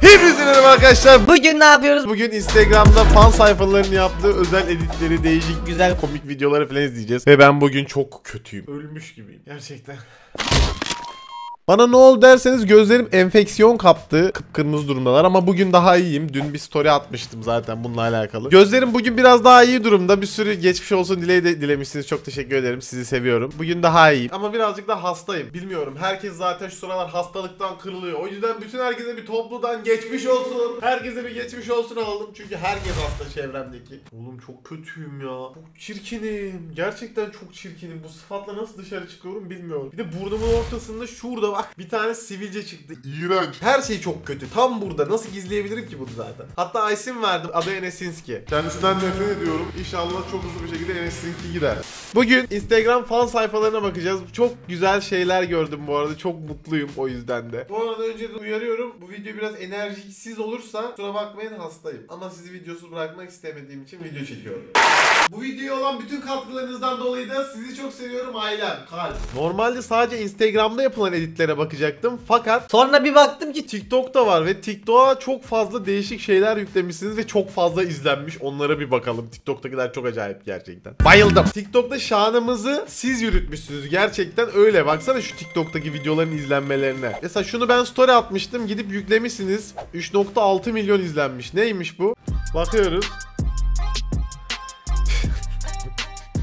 Hepinize merhaba arkadaşlar. Bugün ne yapıyoruz? Bugün Instagram'da fan sayfalarının yaptığı özel editleri, değişik güzel komik videoları falan izleyeceğiz. Ve ben bugün çok kötüyüm. Ölmüş gibiyim gerçekten. Bana ne oldu derseniz gözlerim enfeksiyon kaptı. Kıpkırmızı durumdalar ama bugün daha iyiyim. Dün bir story atmıştım zaten bununla alakalı. Gözlerim bugün biraz daha iyi durumda. Bir sürü geçmiş olsun dileği de dilemişsiniz. Çok teşekkür ederim. Sizi seviyorum. Bugün daha iyiyim. Ama birazcık da hastayım. Bilmiyorum. Herkes zaten şu sıralar hastalıktan kırılıyor. O yüzden bütün herkese bir topludan geçmiş olsun. Herkese bir geçmiş olsun aldım. Çünkü herkes hasta çevremdeki. Oğlum çok kötüyüm ya. Çok çirkinim. Gerçekten çok çirkinim. Bu sıfatla nasıl dışarı çıkıyorum bilmiyorum. Bir de burnumun ortasında şurada bak bir tane sivilce çıktı. İğrenç. Her şey çok kötü. Tam burada. Nasıl gizleyebilirim ki bunu zaten? Hatta isim verdim. Adı Enesinski. Kendisinden nefret ediyorum. İnşallah çok hızlı bir şekilde Enesinski gider. Bugün Instagram fan sayfalarına bakacağız. Çok güzel şeyler gördüm bu arada. Çok mutluyum o yüzden de. Bu arada önce de uyarıyorum. Bu video biraz enerjisiz olursa kusura bakmayın, hastayım. Ama sizi videosuz bırakmak istemediğim için video çekiyorum. Bu videoya olan bütün katkılarınızdan dolayı da sizi çok seviyorum ailem. Kalp. Normalde sadece Instagram'da yapılan editlere bakacaktım. Fakat sonra bir baktım ki TikTok'ta var ve TikTok'a çok fazla değişik şeyler yüklemişsiniz ve çok fazla izlenmiş. Onlara bir bakalım. TikTok'takiler çok acayip gerçekten. Bayıldım. TikTok'ta şanımızı siz yürütmüşsünüz. Gerçekten öyle. Baksana şu TikTok'taki videoların izlenmelerine. Mesela şunu ben story atmıştım. Gidip yüklemişsiniz. 3.6 milyon izlenmiş. Neymiş bu? Bakıyoruz.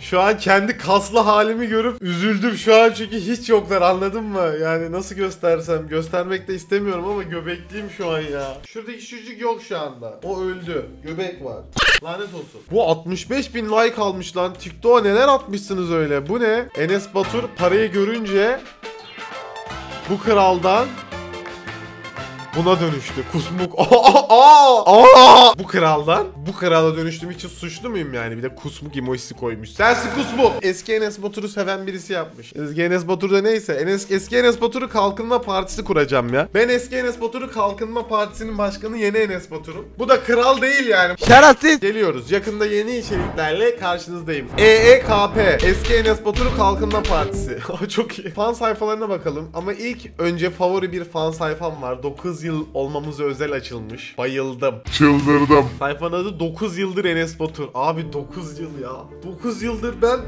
Şu an kendi kaslı halimi görüp üzüldüm şu an çünkü hiç yoklar, anladın mı? Yani nasıl göstersem, göstermek de istemiyorum ama göbekliyim şu an ya. Şuradaki çocuk yok şu anda. O öldü. Göbek var. Lanet olsun. Bu 65 bin like almış lan. TikTok'a neler atmışsınız öyle. Bu ne? Enes Batur parayı görünce bu kraldan buna dönüştü. Kusmuk. Bu kraldan bu krala dönüştüğüm için suçlu muyum yani? Bir de kusmuk emojisi koymuş. Sensin kusmuk. Eski Enes Batur'u seven birisi yapmış. Eski Enes Batur'da neyse. Eski Enes Batur'u Kalkınma Partisi kuracağım ya. Ben eski Enes Batur'u Kalkınma Partisi'nin başkanı, yeni Enes Batur'um. Bu da kral değil yani. Şerefsiz. Geliyoruz. Yakında yeni içeriklerle karşınızdayım. EEKP. Eski Enes Batur'u Kalkınma Partisi. Çok iyi. Fan sayfalarına bakalım. Ama ilk önce favori bir fan sayfam var. 9 yıl olmamıza özel açılmış. Bayıldım. Çıldırdım. Sayfanın adı 9 yıldır Enes Batur. Abi 9 yıl ya. 9 yıldır ben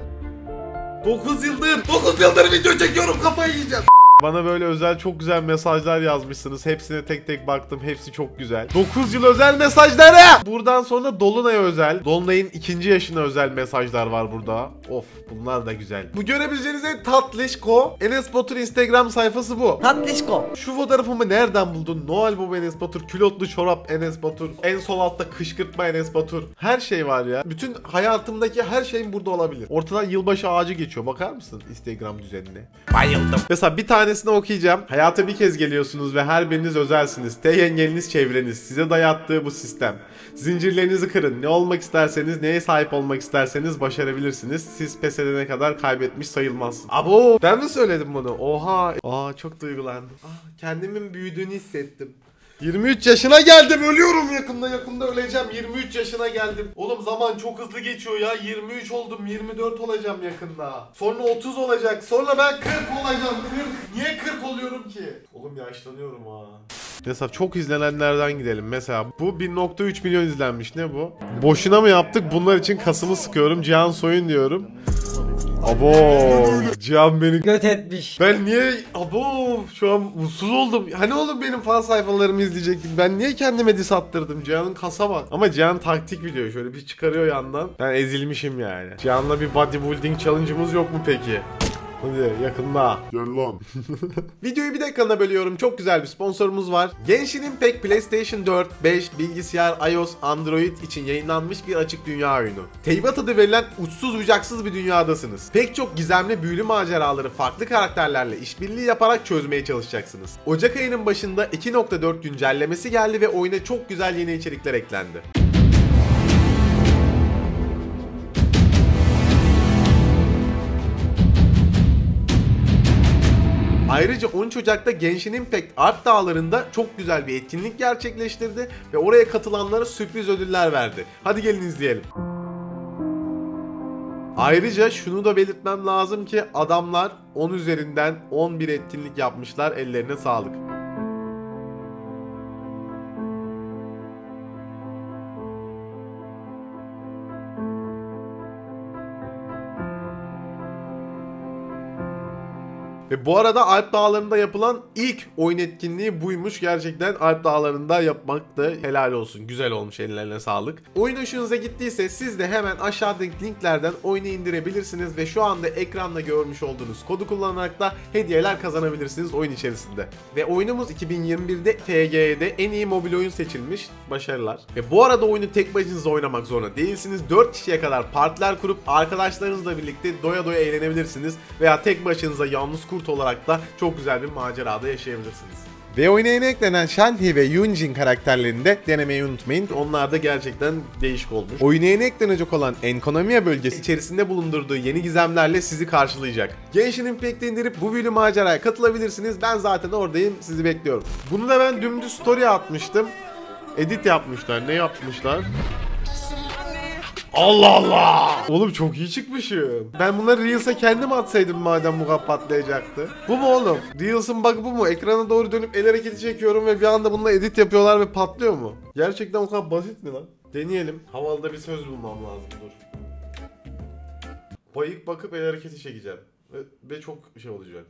9 yıldır video çekiyorum, kafayı yiyeceğim. Bana böyle özel çok güzel mesajlar yazmışsınız. Hepsine tek tek baktım. Hepsi çok güzel. 9 yıl özel mesajları. Buradan sonra Dolunay'a özel. Dolunay'ın 2. yaşına özel mesajlar var burada. Of, bunlar da güzel. Bu görebileceğiniz en tatlışko Enes Batur Instagram sayfası bu. Tatlışko. Şu fotoğrafımı nereden buldun? Noel Baba Enes Batur. Külotlu çorap Enes Batur. En sol altta kışkırtma Enes Batur. Her şey var ya. Bütün hayatımdaki her şeyim burada olabilir. Ortadan yılbaşı ağacı geçiyor. Bakar mısın Instagram düzenine? Bayıldım. Mesela bir tane okuyacağım. Hayata bir kez geliyorsunuz ve her biriniz özelsiniz. Tek engeliniz çevreniz. Size dayattığı bu sistem. Zincirlerinizi kırın. Ne olmak isterseniz, neye sahip olmak isterseniz başarabilirsiniz. Siz pes edene kadar kaybetmiş sayılmazsınız. Abo! Ben mi söyledim bunu? Oha! Aa, çok duygulandım. Ah, kendimin büyüdüğünü hissettim. 23 yaşına geldim, ölüyorum yakında öleceğim. 23 yaşına geldim. Oğlum zaman çok hızlı geçiyor ya. 23 oldum, 24 olacağım yakında. Sonra 30 olacak, sonra ben 40 olacağım. 40. Niye 40 oluyorum ki? Oğlum yaşlanıyorum ha. Mesela çok izlenenlerden gidelim. Mesela bu 1.3 milyon izlenmiş. Ne bu? Boşuna mı yaptık? Bunlar için kasımı sıkıyorum. Cihan Soyun diyorum. Abo, Cihan beni göt etmiş. Ben niye abo şu an mutsuz oldum. Hani oğlum benim fan sayfalarımı izleyecektim. Ben niye kendime diss attırdım? Cihan'ın kasa bak. Ama Cihan taktik biliyor. Şöyle bir çıkarıyor yandan. Ben ezilmişim yani. Cihan'la bir bodybuilding challenge'ımız yok mu peki? Hadi yakında. Gel lan. Videoyu bir dakikada bölüyorum. Çok güzel bir sponsorumuz var. Genshin Impact PlayStation 4, 5, bilgisayar, iOS, Android için yayınlanmış bir açık dünya oyunu. Teybat adı verilen uçsuz bucaksız bir dünyadasınız. Pek çok gizemli büyülü maceraları farklı karakterlerle işbirliği yaparak çözmeye çalışacaksınız. Ocak ayının başında 2.4 güncellemesi geldi ve oyuna çok güzel yeni içerikler eklendi. Ayrıca 13 Ocak'ta Genshin Impact Art Dağları'nda çok güzel bir etkinlik gerçekleştirdi ve oraya katılanlara sürpriz ödüller verdi. Hadi gelin izleyelim. Ayrıca şunu da belirtmem lazım ki adamlar 10 üzerinden 11 etkinlik yapmışlar, ellerine sağlık. Ve bu arada Alp Dağları'nda yapılan ilk oyun etkinliği buymuş. Gerçekten Alp Dağları'nda yapmak da helal olsun. Güzel olmuş, ellerine sağlık. Oyun hoşunuza gittiyse siz de hemen aşağıdaki linklerden oyunu indirebilirsiniz. Ve şu anda ekranda görmüş olduğunuz kodu kullanarak da hediyeler kazanabilirsiniz oyun içerisinde. Ve oyunumuz 2021'de TGE'de en iyi mobil oyun seçilmiş. Başarılar. Ve bu arada oyunu tek başınıza oynamak zorunda değilsiniz. 4 kişiye kadar partiler kurup arkadaşlarınızla birlikte doya doya eğlenebilirsiniz. Veya tek başınıza yalnız kurt olarak da çok güzel bir macerada yaşayabilirsiniz. Ve oyuna yeni eklenen Shenhi ve Yunjin karakterlerini de denemeyi unutmayın. Onlar da gerçekten değişik olmuş. Oyuna yeni eklenecek olan Enkonomiya bölgesi içerisinde bulundurduğu yeni gizemlerle sizi karşılayacak. Genshin Impact'i indirip bu büyülü maceraya katılabilirsiniz. Ben zaten oradayım, sizi bekliyorum. Bunu da ben dümdüz story atmıştım. Edit yapmışlar, ne yapmışlar? Allah Allah! Oğlum çok iyi çıkmışım. Ben bunları Reels'a kendim atsaydım madem bu kap patlayacaktı. Bu mu oğlum? Reels'ın bug'ı bu mu? Ekrana doğru dönüp el hareketi çekiyorum ve bir anda bununla edit yapıyorlar ve patlıyor mu? Gerçekten o kadar basit mi lan? Deneyelim. Havalıda bir söz bulmam lazım, dur. Bayık bakıp el hareketi çekeceğim. Ve çok şey olacak.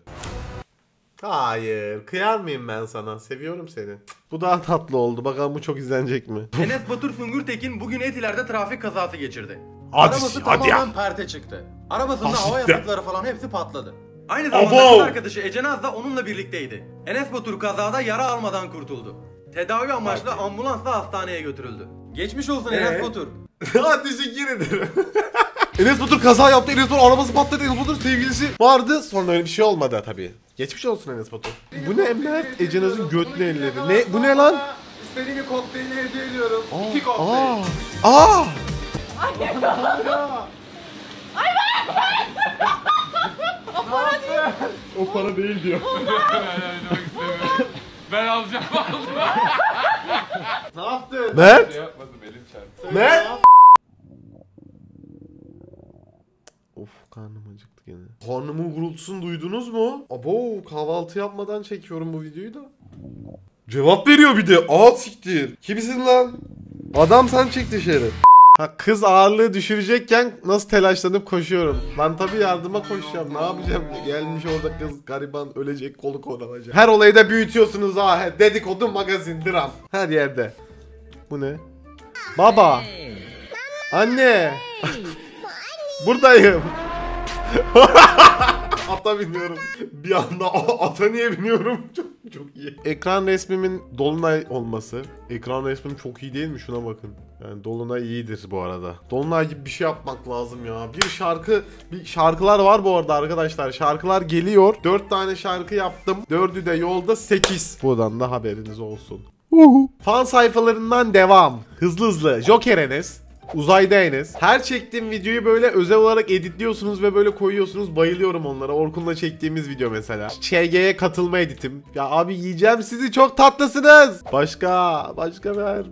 Hayır, kıyar mıyım ben sana? Seviyorum seni. Bu daha tatlı oldu. Bakalım bu çok izlenecek mi? Enes Batur Fungürtekin bugün Etiler'de trafik kazası geçirdi. Arabası tamamen perte çıktı. Arabasında hava yatakları falan hepsi patladı. Aynı zamanda kız arkadaşı Ecenaz da onunla birlikteydi. Enes Batur kazada yara almadan kurtuldu. Tedavi amaçlı ambulansla hastaneye götürüldü. Geçmiş olsun Enes Batur. Teşekkür ederim. Enes Batur kaza yaptı. Enes Batur arabası patladı. Enes Batur sevgilisi vardı. Sonra öyle bir şey olmadı tabii. Geçmiş olsun Enes Batur. Bu ne Emlak? Ecenaz'ın götlü elleri. Ne? Bu ne lan? İstediğim bir kokteyli hediye ediyorum. 2 kokteyl. Aa! Ay ne kadar? Ay bak! O para değil. O para değil diyor. Ben alacağım. Ne yaptın? Mert? Yapmadım, elim çarptı. Mert? Of, karnım acıktı gene. Karnımın gurultusunu duydunuz mu? Abo, kahvaltı yapmadan çekiyorum bu videoyu da. Cevap veriyor bir de. Aa siktir. Kimsin lan? Adam sen çek dışarı. Ha, kız ağırlığı düşürecekken nasıl telaşlanıp koşuyorum. Ben tabii yardıma koşacağım. Ne yapacağım? Gelmiş orada kız gariban ölecek, kolu kolanacak. Her olayı da büyütüyorsunuz ha. Dedikodu, magazin, dram. Her yerde. Bu ne? Baba. Anne. Buradayım. Ata biniyorum. Bir anda ata niye biniyorum? Çok iyi. Ekran resmimin dolunay olması. Ekran resmim çok iyi değil mi? Şuna bakın. Yani dolunay iyidir bu arada. Dolunay gibi bir şey yapmak lazım ya. Şarkılar var bu arada arkadaşlar. Şarkılar geliyor. 4 tane şarkı yaptım. 4'ü de yolda, 8. Buradan da haberiniz olsun. Fan sayfalarından devam. Hızlı hızlı. Joker Enes. Uzayda Enes. Her çektiğim videoyu böyle özel olarak editliyorsunuz ve böyle koyuyorsunuz. Bayılıyorum onlara. Orkun'la çektiğimiz video mesela. ÇG'ye katılma editim. Ya abi yiyeceğim sizi, çok tatlısınız. Başka ver.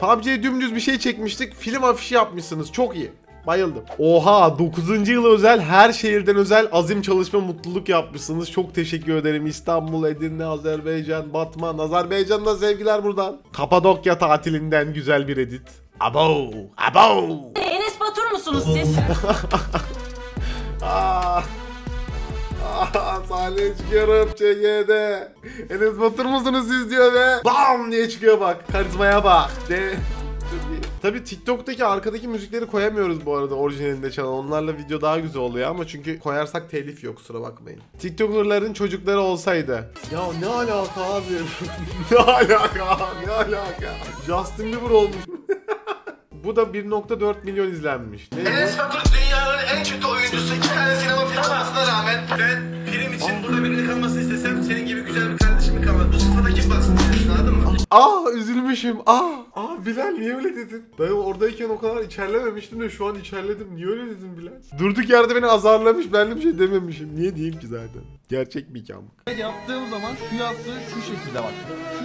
PUBG'ye dümdüz bir şey çekmiştik. Film afişi yapmışsınız. Çok iyi. Bayıldım. Oha, 9. yıla özel, her şehirden özel azim, çalışma, mutluluk yapmışsınız. Çok teşekkür ederim. İstanbul, Edirne, Azerbaycan, Batman. Azerbaycan'da sevgiler buradan. Kapadokya tatilinden güzel bir edit. Abo, abo. Enes Batur musunuz siz? Sahneye çıkıyorum ÇG'de. Enes Batur musunuz siz diyor ve bam diye çıkıyor, bak. Karizmaya bak. Tabii TikTok'taki arkadaki müzikleri koyamıyoruz bu arada orijinalinde çalan. Onlarla video daha güzel oluyor ama çünkü koyarsak telif yok, kusura bakmayın. TikToker'ların çocukları olsaydı. Ya ne alaka abi? Ne alaka? Justin Bieber olmuş. Bu da 1.4 milyon izlenmiş. Enes Batur dünyanın en kötü oyuncusu. 2 tane sinema filmi olmasına rağmen ben prim için burada birini kalmasını istesem senin gibi güzel bir kardeşimi kalmadı. Bu sıfada kim baksın? Anladın mı? Aa üzülmüşüm. Aa Bilal niye öyle dedin? Ben oradayken o kadar içerlememiştim de şu an içerledim. Niye öyle dedin Bilal? Durduk yerde beni azarlamış. Ben de bir şey dememişim. Niye diyeyim ki zaten? Gerçek bir hikam. Yaptığım zaman şu yaptığı şu şekilde bak.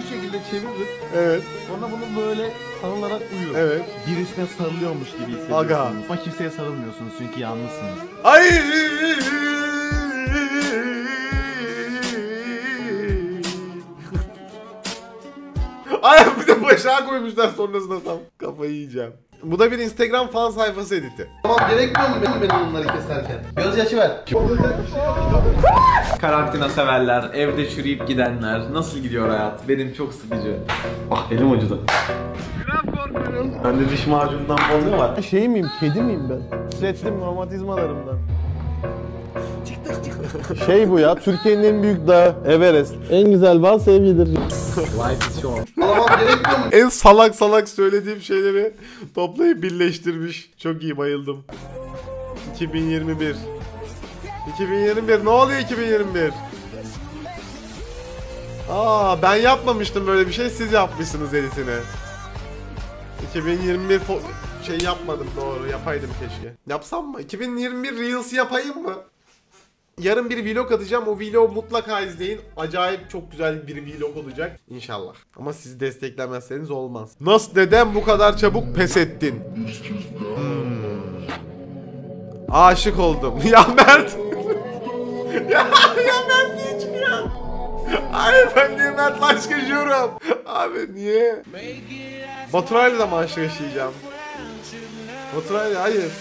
Şu şekilde çevirip. Evet. Sonra bunu böyle sarılarak uyuyor. Evet. Birisine sarılıyormuş gibi hissediyorsunuz. Aga. Ama kimseye sarılmıyorsunuz çünkü yalnızsınız. Ay! Ay bir de başa koymuşlar sonrasında, tam kafayı yiyeceğim. Bu da bir Instagram fan sayfası editi. Tamam, gerekmiyor mu benim bunları keserken? Gözyaşı ver. Karantina severler, evde çürüyüp gidenler. Nasıl gidiyor hayat? Benim çok sıkıcı. Ah, elim acıdı. Ben de diş macunundan bozuyor var. Şey miyim, kedi miyim ben? Sürekli romatizmalarımdan. Şey bu ya, Türkiye'nin en büyük dağı Everest. En güzel bal sevgidir. En salak salak söylediğim şeyleri toplayıp birleştirmiş. Çok iyi, bayıldım. 2021. 2021, ne oluyor 2021? Aa, ben yapmamıştım böyle bir şey, siz yapmışsınız editini. 2021 şey yapmadım, doğru, yapaydım keşke. Yapsam mı? 2021 Reels yapayım mı? Yarın bir vlog atacağım, o vlog mutlaka izleyin. Acayip çok güzel bir vlog olacak İnşallah. Ama sizi desteklemezseniz olmaz. Nasıl dedem bu kadar çabuk pes ettin? Aşık oldum. Ya Mert. ya Mert niye çıkıyor? Ay ben niye Mert'le aşk yaşıyorum? Abi niye? Baturay'la da mı aşk yaşayacağım? Baturay'la hayır.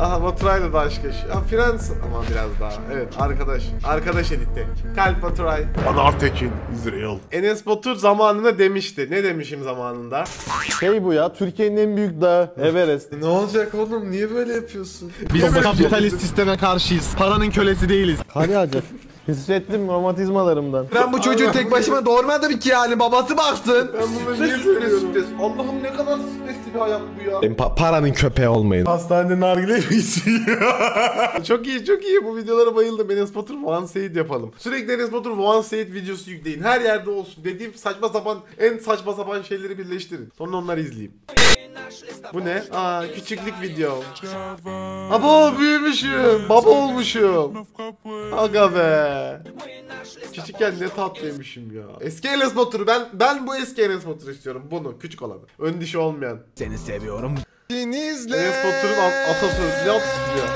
Aha, Baturay'la da aşk yaşıyor. Aa, Frans ama biraz daha. Evet, arkadaş. Arkadaş editti. Kalp Baturay. Anartekin, İzrail. Enes Batur zamanında demişti. Ne demişim zamanında? Şey bu ya, Türkiye'nin en büyük dağı Everest. Ne olacak oğlum? Niye böyle yapıyorsun? Biz kapitalist sisteme karşıyız. Paranın kölesi değiliz. Hadi hadi. Hissettim romatizmalarımdan. Ben bu çocuğu tek başıma doğurmadım ki yani, babası baksın. Ben bunu niye söylüyorum? Allah'ım ne kadar stresli bir hayat bu ya. Paranın köpeği olmayın. Hastanede nargile mi içiyor? Çok iyi, çok iyi, bu videolara bayıldım. Enes Batur One Said yapalım. Sürekli Enes Batur One Said videosu yükleyin. Her yerde olsun. Dediğim saçma sapan, en saçma sapan şeyleri birleştirin. Sonra onları izleyeyim. Bu ne? Aa, küçüklük video. Abo büyümüşüm. Baba olmuşum. Aga be. Küçükken ne tatlıymışım ya. Eski Enes Batur'u ben bu eski Enes Batur'u istiyorum. Bunu, küçük olanı. Ön dişi olmayan. Seni seviyorum. Denizle. Enes Batur'un atasözü ne atıştırıyor?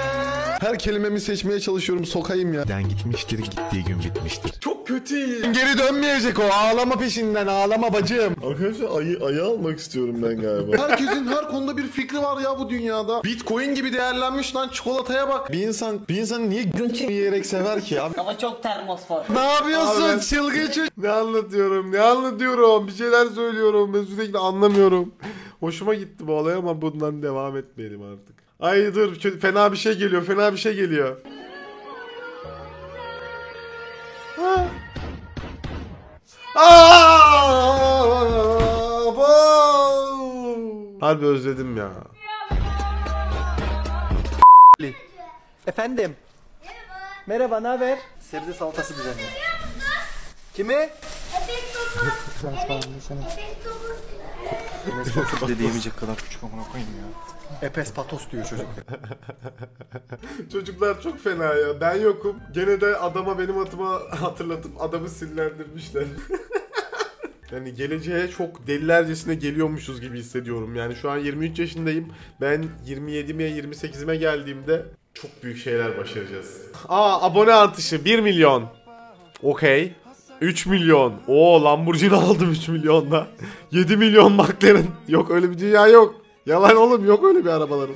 Her kelimemi seçmeye çalışıyorum, sokayım ya. Den gitmiştir, gittiği gün bitmiştir. Çok kötü. Geri dönmeyecek o, ağlama peşinden, ağlama bacım. Arkadaşlar ayı almak istiyorum ben galiba. Herkesin her konuda bir fikri var ya bu dünyada. Bitcoin gibi değerlenmiş lan, çikolataya bak. Bir insan niye gün yiyerek sever ki abi? Ama çok termos var. Ne yapıyorsun abi, ben... çılgın çocuk? Ne anlatıyorum, bir şeyler söylüyorum. Ben sürekli anlamıyorum. Hoşuma gitti bu olay ama bundan devam etmeyelim artık. Ay dur, fena bir şey geliyor. Harbi özledim ya. Efendim. Merhaba. Ne haber? Sebze salatası düzenli. Kimi? Enes Batur dediğimecek kadar küçük amına koyayım ya. Epes patos diyor çocuk. Çocuklar çok fena ya. Ben yokum. Gene de adama benim atıma hatırlatıp adamı sinirlendirmişler. Yani geleceğe çok delilercesine geliyormuşuz gibi hissediyorum. Yani şu an 23 yaşındayım. Ben 27'ye 28'ime geldiğimde çok büyük şeyler başaracağız. Aa, abone artışı 1 milyon. Okey. 3 milyon. Oo, Lamborghini aldım 3 milyonla. 7 milyon McLaren. Yok öyle bir dünya yok. Yalan oğlum, yok öyle bir arabalarım.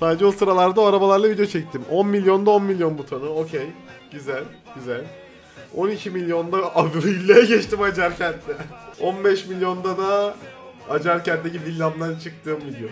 Sadece o sıralarda o arabalarla video çektim. 10 milyonda 10 milyon butonu. Okey. Güzel. Güzel. 12 milyonda abi villaya geçtim Acarkent'te. 15 milyonda da Acarkent'teki villamdan çıktığım video.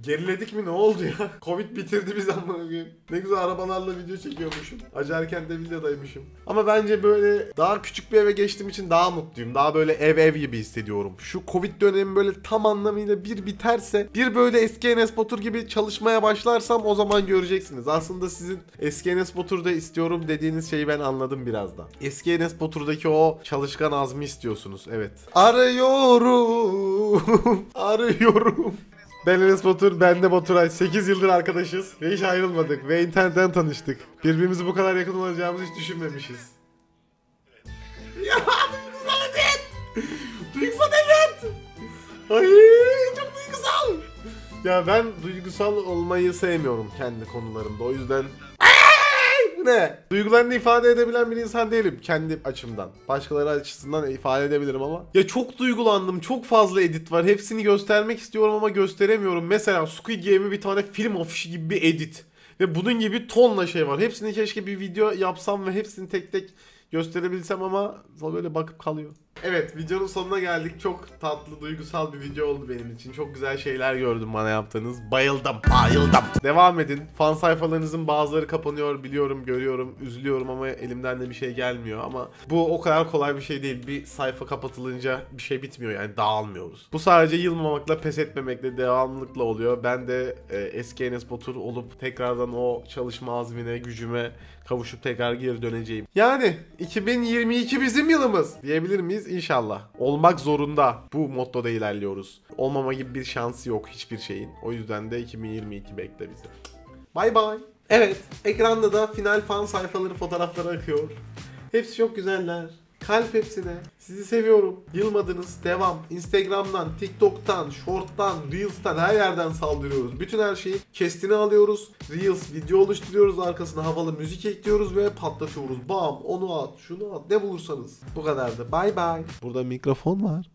Geriledik mi, ne oldu ya? Covid bitirdi bizi amına koyayım. Ne güzel arabalarla video çekiyormuşum. Acarken de villadaymışım. Ama bence böyle daha küçük bir eve geçtiğim için daha mutluyum. Daha böyle ev gibi hissediyorum. Şu Covid dönemi böyle tam anlamıyla bir biterse, bir böyle eski Enes Batur gibi çalışmaya başlarsam o zaman göreceksiniz. Aslında sizin eski Enes Batur'da istiyorum dediğiniz şeyi ben anladım birazdan. Eski Enes Batur'daki o çalışkan azmi istiyorsunuz. Evet. Arıyorum. Ben Enes Batur, ben de Baturay. 8 yıldır arkadaşız ve hiç ayrılmadık ve internetten tanıştık. Birbirimizi bu kadar yakın olacağımızı hiç düşünmemişiz. Ya duygusal evet! Duygusal evet! Ay çok duygusal! Ya ben duygusal olmayı sevmiyorum kendi konularımda, o yüzden... ne? Duygularını ifade edebilen bir insan değilim kendi açımdan. Başkaları açısından ifade edebilirim ama. Ya çok duygulandım. Çok fazla edit var. Hepsini göstermek istiyorum ama gösteremiyorum. Mesela Squid Game'i bir tane film afişi gibi bir edit. Ve bunun gibi tonla şey var. Hepsini keşke bir video yapsam ve hepsini tek tek gösterebilsem ama böyle bakıp kalıyor. Evet, videonun sonuna geldik. Çok tatlı, duygusal bir video oldu benim için. Çok güzel şeyler gördüm bana yaptığınız. Bayıldım, bayıldım. Devam edin. Fan sayfalarınızın bazıları kapanıyor. Biliyorum, görüyorum, üzülüyorum ama elimden de bir şey gelmiyor. Ama bu o kadar kolay bir şey değil. Bir sayfa kapatılınca bir şey bitmiyor yani, dağılmıyoruz. Bu sadece yılmamakla, pes etmemekle, devamlılıkla oluyor. Ben de eski Enes Batur olup tekrardan o çalışma azmine, gücüme kavuşup tekrar geri döneceğim. Yani 2022 bizim yılımız diyebilir miyiz? İnşallah. Olmak zorunda. Bu mottoda ilerliyoruz. Olmama gibi bir şansı yok hiçbir şeyin. O yüzden de 2022 bekle bizi. Bay bay. Evet. Ekranda da final fan sayfaları, fotoğrafları akıyor. Hepsi çok güzeller. Kalp hepsine. Sizi seviyorum. Yılmadınız. Devam. Instagram'dan, TikTok'tan, Short'tan, Reels'tan her yerden saldırıyoruz. Bütün her şeyi kestini alıyoruz. Reels video oluşturuyoruz. Arkasına havalı müzik ekliyoruz ve patlatıyoruz. Bam! Onu at, şunu at. Ne bulursanız. Bu kadardı. Bye bye. Burada mikrofon var.